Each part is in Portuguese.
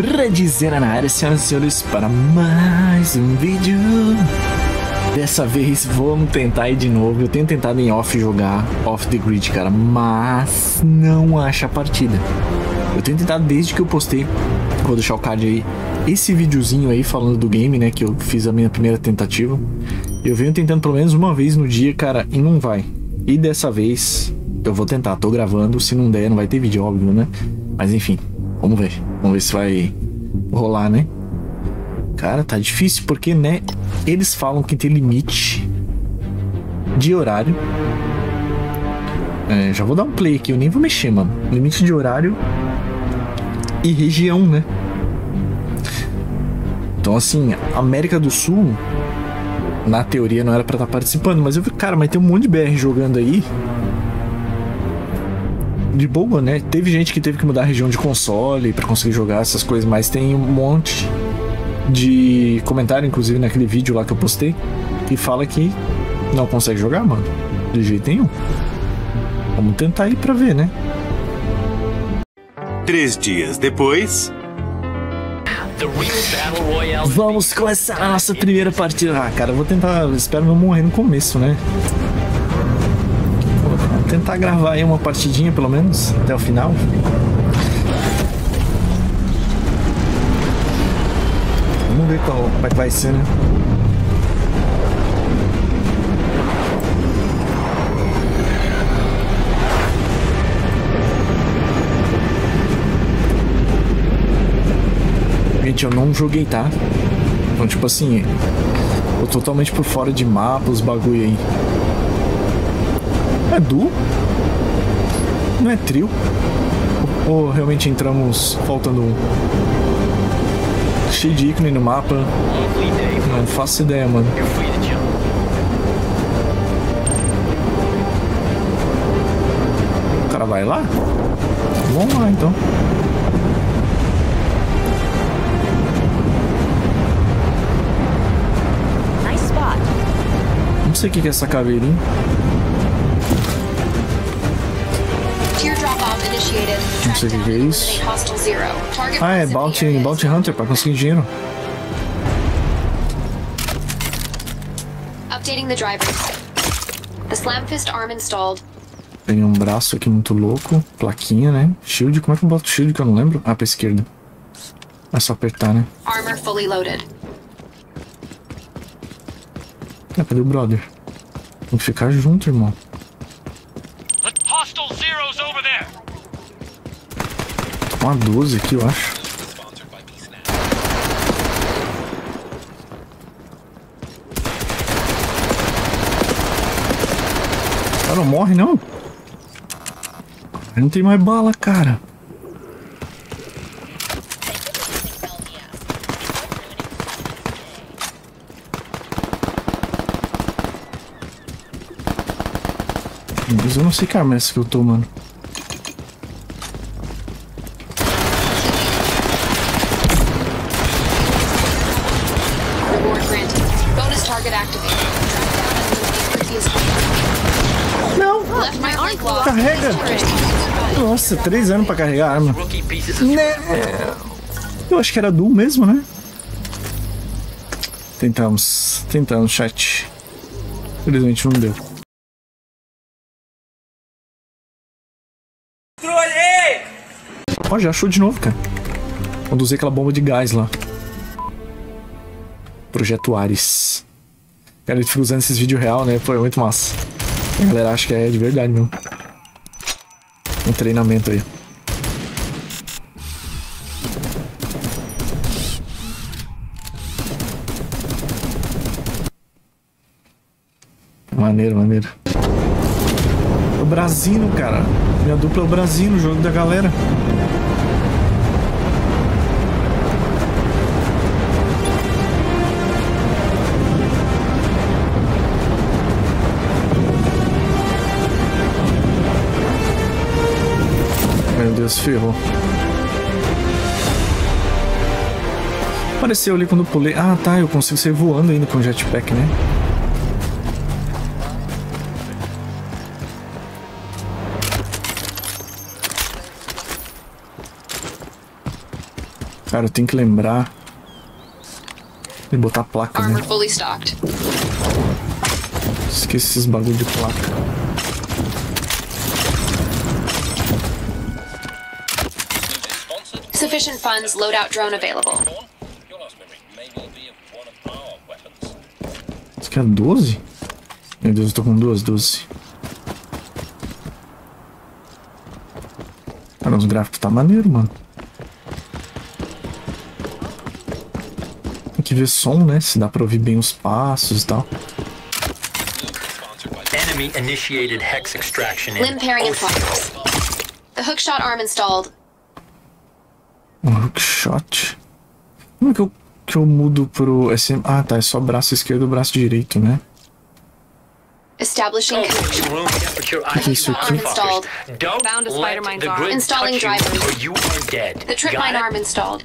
Redzera na área, senhoras e senhores, para mais um vídeo. Dessa vez vamos tentar ir de novo. Eu tenho tentado em off jogar Off the Grid, cara, mas não acha a partida. Eu tenho tentado desde que eu postei, vou deixar o card aí, esse videozinho aí falando do game, né, que eu fiz a minha primeira tentativa. Eu venho tentando pelo menos uma vez no dia, cara, e não vai. E dessa vez eu vou tentar, tô gravando, se não der não vai ter vídeo, óbvio, né? Mas enfim, vamos ver se vai rolar, né? Cara, tá difícil porque, né, eles falam que tem limite de horário. É, já vou dar um play aqui, eu nem vou mexer, mano. Limite de horário e região, né? Então assim, América do Sul, na teoria não era pra estar participando, mas eu vi, cara, mas tem um monte de BR jogando aí. De boa, né? Teve gente que teve que mudar a região de console pra conseguir jogar essas coisas, mas tem um monte de comentário, inclusive naquele vídeo lá que eu postei, que fala que não consegue jogar, mano, de jeito nenhum. Vamos tentar aí pra ver, né? 3 dias depois... Vamos começar a nossa primeira partida. Ah, cara, eu vou tentar, espero não morrer no começo, né? Vou tentar gravar aí uma partidinha, pelo menos, até o final. Vamos ver como é que vai ser, né? Eu não joguei, tá? Então, tipo assim, eu tô totalmente por fora de mapa, os bagulho aí. É duo? Não é trio? Ou realmente entramos faltando um? Cheio de ícone no mapa. Não faço ideia, mano. O cara vai lá? Vamos lá, então. Não sei o que é essa caveirinha. Não sei o que é isso. Ah, é Bolt Hunter para conseguir dinheiro. Tem um braço aqui muito louco. Plaquinha, né? Shield. Como é que eu boto shield que eu não lembro? Ah, pra esquerda. É só apertar, né? Armor fully loaded. Ah, cadê o brother? Tem que ficar junto, irmão. Tem uma 12 aqui, eu acho. O cara não morre, não? Não tem mais bala, cara. Mas eu não sei que arma é essa que eu tô, mano. Não! Carrega! Nossa, 3 anos pra carregar a arma. Eu acho que era duo mesmo, né? Tentamos, chat. Infelizmente não deu. Ó, já achou de novo, cara. Quando usei aquela bomba de gás lá. Projeto Ares. Cara, eu fico usando esses vídeos real, né? Pô, é muito massa. A galera acha que é de verdade mesmo. Um treinamento aí. Maneiro. O Brasino, cara. Minha dupla é o Brasino, o jogo da galera. Meu Deus, ferrou. Apareceu ali quando eu pulei. Ah, tá, eu consigo sair voando ainda com o jetpack, né? Cara, eu tenho que lembrar de botar a placa, né? Esqueci esses bagulho de placa. Sufficient funds, loadout drone available. Isso aqui é 12? Meu Deus, eu tô com duas 12. Cara, os gráficos tá maneiro, mano. Tem que ver som, né? Se dá pra ouvir bem os passos e tal. Enemy initiated hex extraction in progress. The hookshot arm installed. Hookshot. Como é que eu mudo pro SM? Ah, tá, é só braço esquerdo e braço direito, né? Establishing room temperature installed. Found a spider mine arm. Installing driver. You are dead. The trip mine arm installed.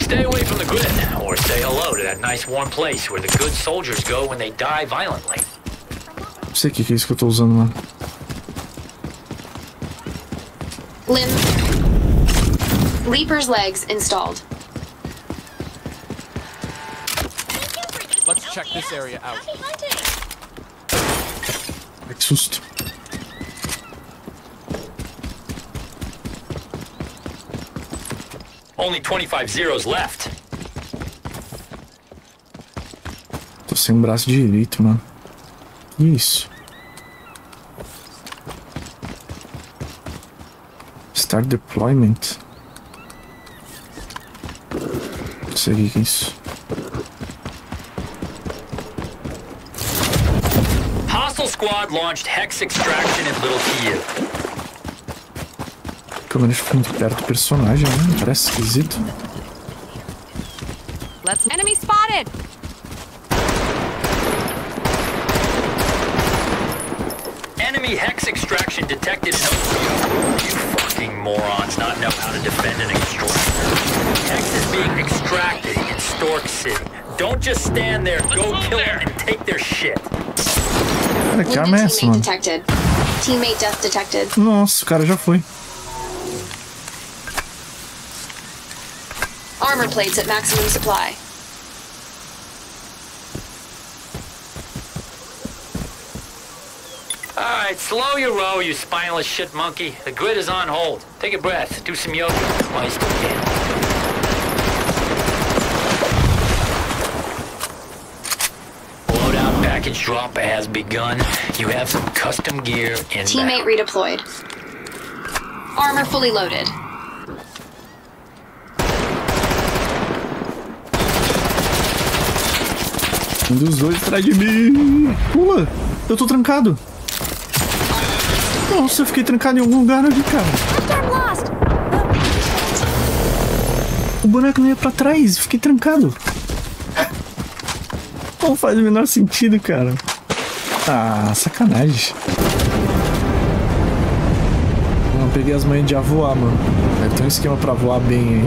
Stay away from the grid now, or say hello to that nice warm place where the good soldiers go when they die violently. Não sei o que é isso que eu tô usando lá. Leaper's legs installed. Let's check this area out. Que susto. Only 25 zeros left. Tô sem braço direito, mano. Isso. Start deployment. Não sei o que é isso. Hostile squad launched hex extraction in Little Kiev. Como ele ficou muito perto do personagem, né? Parece esquisito. Let's... Enemy spotted. Enemy hex extraction detected. Morons not know how to defend an extraction. Hex is being extracted in Stork City. Don't just stand there, go kill them and take their shit. Cara, que arma é essa, mano? Teammate death detected. Nossa, o cara já foi. Armor plates at maximum supply. Alright, slow your roll, you spineless shit monkey. The grid is on hold. Take a breath, do some yoga while you still can. Loadout package drop has begun. You have some custom gear in. Teammate redeployed. Armor fully loaded. Dos dois atrás de mim. Pula! Eu tô trancado. Nossa, eu fiquei trancado em algum lugar ali, cara. O boneco não ia pra trás, fiquei trancado. Não faz o menor sentido, cara. Ah, sacanagem. Não, peguei as manhas de voar, mano. Deve ter um esquema pra voar bem aí.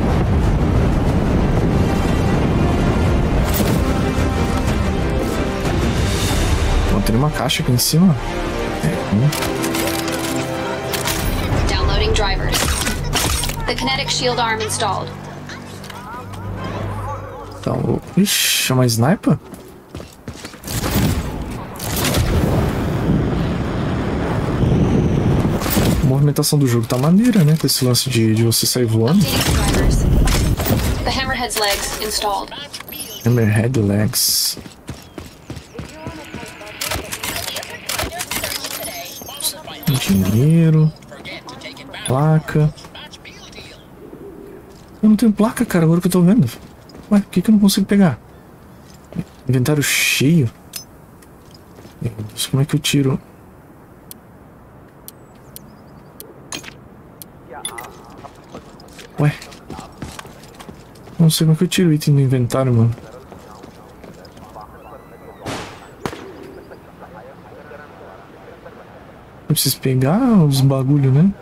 Bom, tem uma caixa aqui em cima. Drivers. The kinetic shield arm installed. Então, ixi, é uma sniper? A movimentação do jogo tá maneira, né? Com esse lance de você sair voando. The hammerhead's legs installed. Hammerhead legs. Dinheiro. Placa. Eu não tenho placa, cara, agora que eu tô vendo. Ué, por que que eu não consigo pegar? Inventário cheio. Como é que eu tiro? Ué. Não sei como é que eu tiro o item do inventário, mano. Eu preciso pegar os bagulho, né?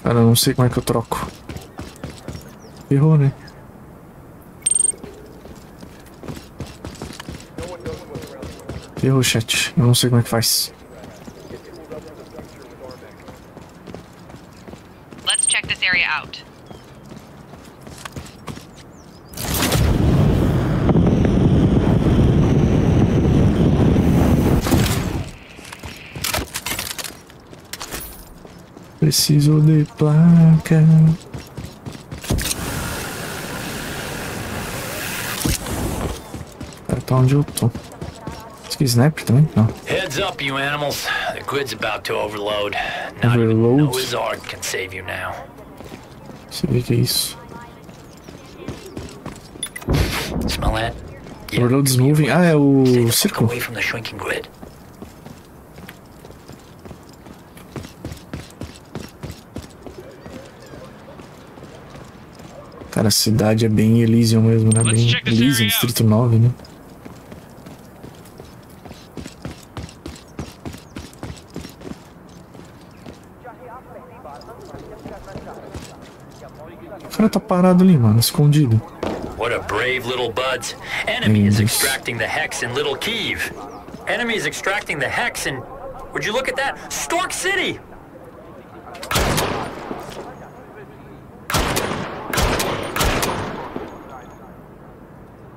Cara, eu não sei como é que eu troco. Errou, né? Errou, chat. Eu não sei como é que faz. Let's check this area out. Preciso de placa. Tá onde eu tô. Sniper também? Não. Heads up, you animals. The grid's about to overload. Not even Noah's Ark can save you now. Sei que é isso. Smell that? Yeah, overload's moving. Ah, é o circo. Away from the shrinking grid. Cara, a cidade é bem Elysian mesmo, né? Bem Elysian, Distrito 9, né? O cara tá parado ali, mano, escondido. What a brave little buds. Enemy is extracting the hex in Little Kiev. Enemy is extracting the hex in. Would you look at that? Stork City!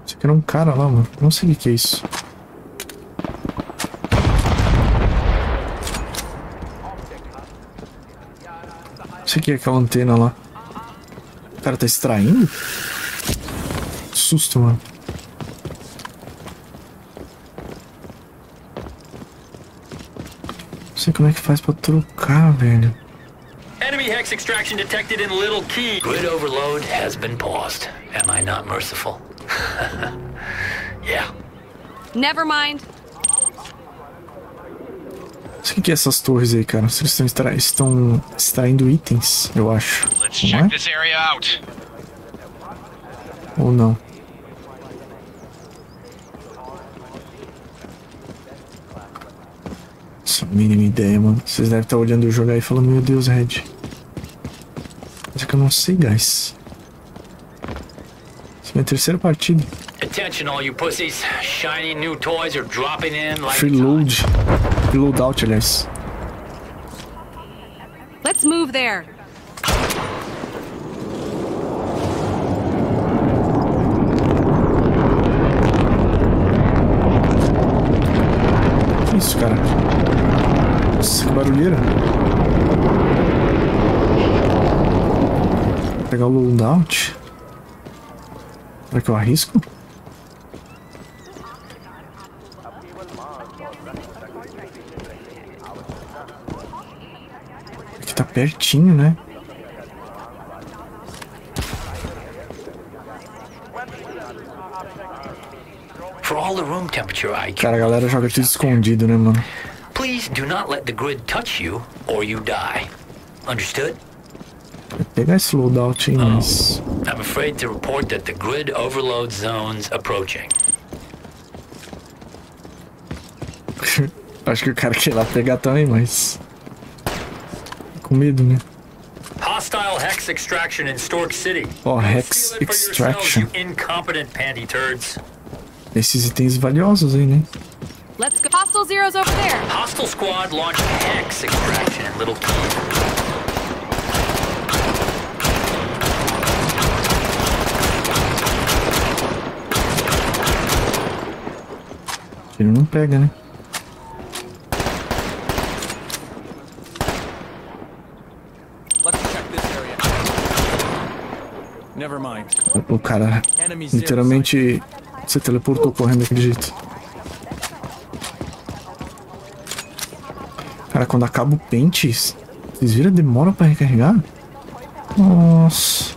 Isso aqui era um cara lá, mano. Não sei o que é isso. Isso aqui é aquela antena lá. O cara tá extraindo? Que susto, mano. Não sei como é que faz pra trocar, velho. Enemy hex extraction detected in Little Key. Grid overload has been paused. Am I not merciful? Yeah. Never mind. Não sei o que é essas torres aí, cara. Se eles estão extraindo itens, eu acho. Não é? Ou não? Essa mínima ideia, mano. Vocês devem estar olhando eu jogar e falando, meu Deus, Red. Mas é que eu não sei, guys. Essa é minha terceira partida. Attention, all you pussies. Shiny new toys are dropping in like freeload. Reloadout, aliás. Let's move there. Que isso, cara? Nossa, que barulheira. Vou pegar o loadout. Será que eu arrisco? Pertinho, né? Cara, a galera joga tudo escondido, né, mano? Vou pegar esse loadout aí, mas... I'm afraid to report that the grid overload zone's approaching. Acho que o cara quer ir lá pegar também, mas... medo, né? Hostile hex extraction in Stork City. Oh, hex extraction. Incompetent panty turds. Esses itens valiosos aí, né? Let's go. Hostile Zero's over there. Hostile squad launched hex extraction in Little Kiev. Ele não pega, né? O cara literalmente se teleportou correndo daquele jeito. Cara, quando acaba o pente, vocês viram? Demora pra recarregar? Nossa.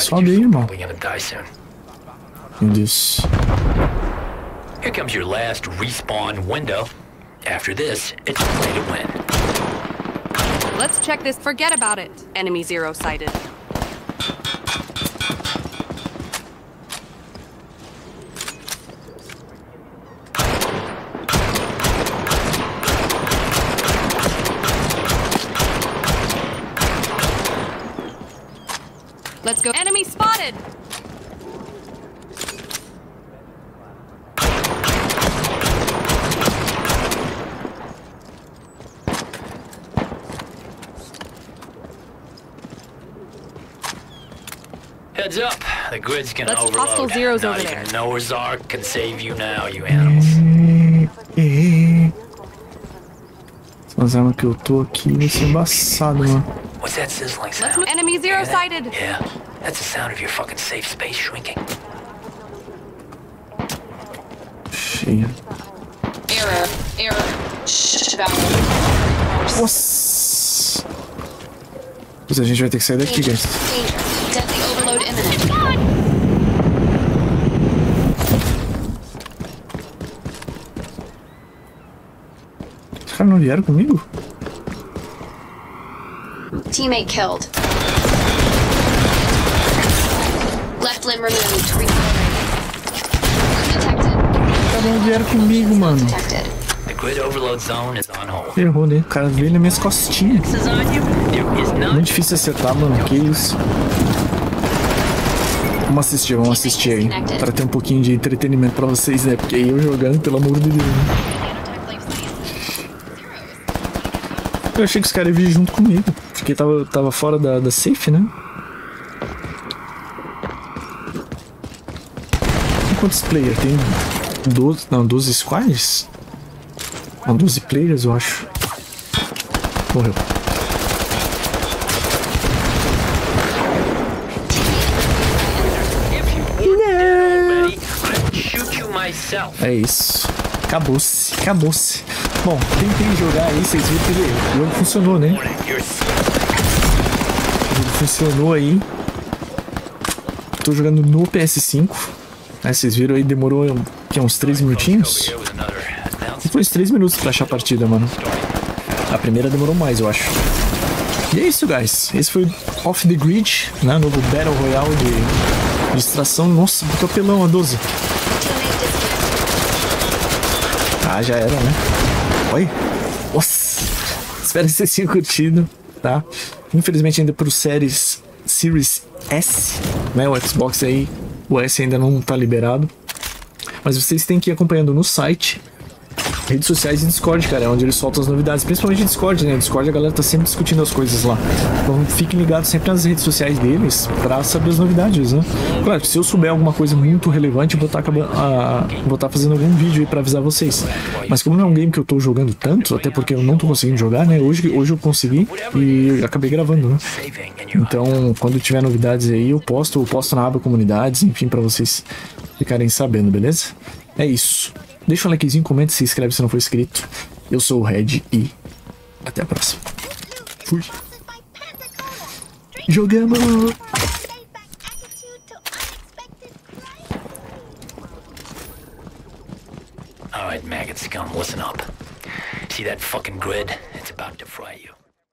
Sobe aí, irmão. Meu Deus. Here comes your last respawn window. After this, it's a play to win. Let's check this. Forget about it. Enemy zero sighted. Let's go. Enemy spotted! Heads up, the grid's gonna overload. Hostile Zero's over there. Not even Noah's Ark can save you now, you animals. As armas que eu tô aqui vai ser embaçado, mano. What's that sizzling sound? Enemy Zero sighted. Yeah, that's the sound of your fucking safe space shrinking. Shit. Error, error. Shh. Nossa. Pois a gente vai ter que sair daqui, guys. Deadly overload imminent. Não vieram comigo? Teammate killed. Left limb removed. Detected. Não vieram comigo, mano. The grid overload zone is on hold. Errou, né? O cara veio nas minhas costinhas. Muito difícil acertar, mano. Que isso? Vamos assistir aí. Pra ter um pouquinho de entretenimento pra vocês, né? Porque eu jogando, pelo amor de Deus, né? Eu achei que os caras iam vir junto comigo, porque tava fora da safe, né? Tem quantos players? Tem 12, não, 12 squads? Não, 12 players, eu acho. Morreu. É isso. Acabou-se, acabou-se. Bom, tentei jogar aí, vocês viram que o jogo funcionou, né? O jogo funcionou aí. Tô jogando no PS5. Aí vocês viram aí, demorou que, uns 3 minutinhos? E foi uns 3 minutos pra achar a partida, mano. A primeira demorou mais, eu acho. E é isso, guys. Esse foi o Off the Grid, né? Novo Battle Royale de distração. Nossa, botou apelão a 12. Ah, já era, né? Oi? Nossa! Espero que vocês tenham curtido, tá? Infelizmente ainda pro Series S, né? O Xbox aí, o S ainda não tá liberado. Mas vocês têm que ir acompanhando no site, redes sociais e Discord, cara. É onde eles soltam as novidades, principalmente o Discord, né? O Discord a galera tá sempre discutindo as coisas lá. Então fiquem ligados sempre nas redes sociais deles pra saber as novidades, né? Claro, se eu souber alguma coisa muito relevante, eu vou estar fazendo algum vídeo aí pra avisar vocês. Mas como não é um game que eu tô jogando tanto, até porque eu não tô conseguindo jogar, né? Hoje eu consegui e acabei gravando, né? Então, quando tiver novidades aí, eu posto na aba comunidades, enfim, pra vocês ficarem sabendo, beleza? É isso. Deixa um likezinho, comenta, se inscreve se não for inscrito. Eu sou o Red e até a próxima. Fui. Jogamos! Alright, maggot scum, listen up. See that fucking grid? It's about to fry you.